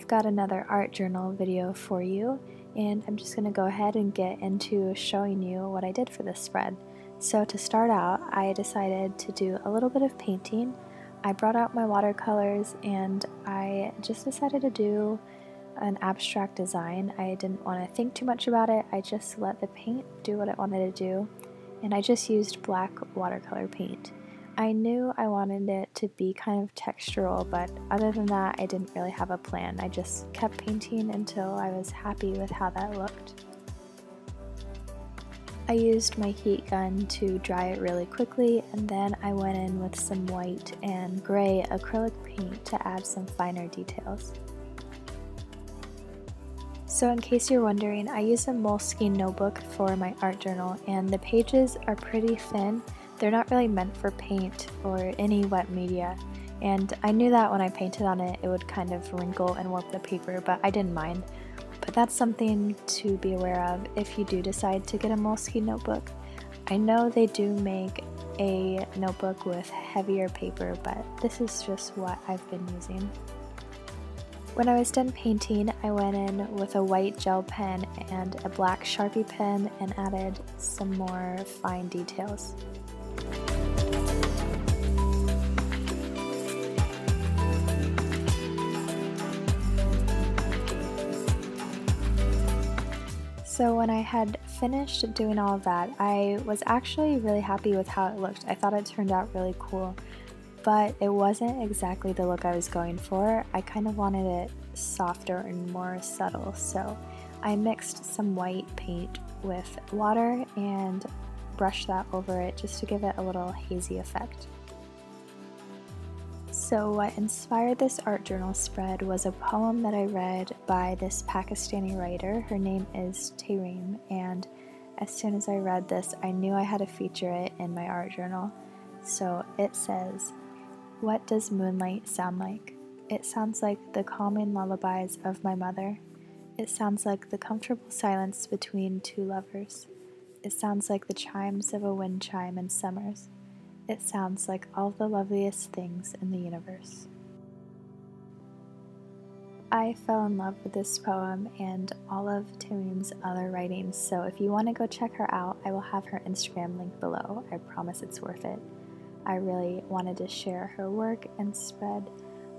I've got another art journal video for you, and I'm just going to go ahead and get into showing you what I did for this spread. So to start out, I decided to do a little bit of painting. I brought out my watercolors and I just decided to do an abstract design. I didn't want to think too much about it. I just let the paint do what it wanted to do, and I just used black watercolor paint. I knew I wanted it to be kind of textural, but other than that, I didn't really have a plan. I just kept painting until I was happy with how that looked. I used my heat gun to dry it really quickly, and then I went in with some white and gray acrylic paint to add some finer details. So in case you're wondering, I use a Moleskine notebook for my art journal, and the pages are pretty thin. They're not really meant for paint or any wet media, and I knew that when I painted on it, it would kind of wrinkle and warp the paper, but I didn't mind. But that's something to be aware of if you do decide to get a Moleskine notebook. I know they do make a notebook with heavier paper, but this is just what I've been using. When I was done painting, I went in with a white gel pen and a black Sharpie pen and added some more fine details. So when I had finished doing all of that, I was actually really happy with how it looked. I thought it turned out really cool, but it wasn't exactly the look I was going for. I kind of wanted it softer and more subtle, so I mixed some white paint with water and brushed that over it just to give it a little hazy effect. So what inspired this art journal spread was a poem that I read by this Pakistani writer. Her name is Tahreem, and as soon as I read this, I knew I had to feature it in my art journal. So it says, "What does moonlight sound like? It sounds like the calming lullabies of my mother. It sounds like the comfortable silence between two lovers. It sounds like the chimes of a wind chime in summers. It sounds like all the loveliest things in the universe." I fell in love with this poem and all of Tahreem's other writings, so if you want to go check her out, I will have her Instagram link below. I promise it's worth it. I really wanted to share her work and spread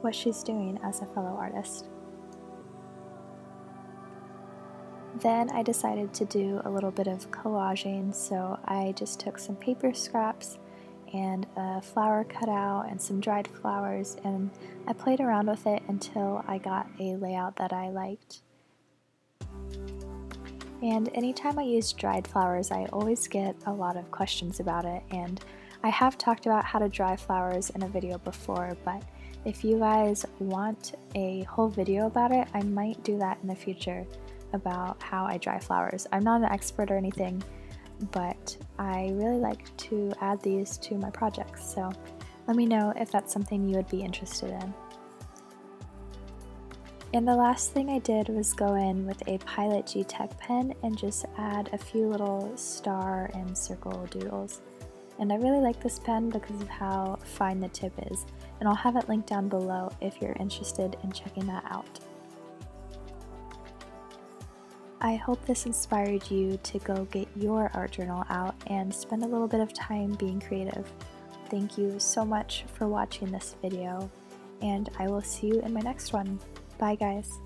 what she's doing as a fellow artist. Then I decided to do a little bit of collaging, so I just took some paper scraps and a flower cutout and some dried flowers, and I played around with it until I got a layout that I liked. And anytime I use dried flowers, I always get a lot of questions about it, and I have talked about how to dry flowers in a video before, but if you guys want a whole video about it, I might do that in the future about how I dry flowers. I'm not an expert or anything, but I really like to add these to my projects, so let me know if that's something you would be interested in. And the last thing I did was go in with a Pilot G-tec pen and just add a few little star and circle doodles. And I really like this pen because of how fine the tip is, and I'll have it linked down below if you're interested in checking that out. I hope this inspired you to go get your art journal out and spend a little bit of time being creative. Thank you so much for watching this video, and I will see you in my next one. Bye guys!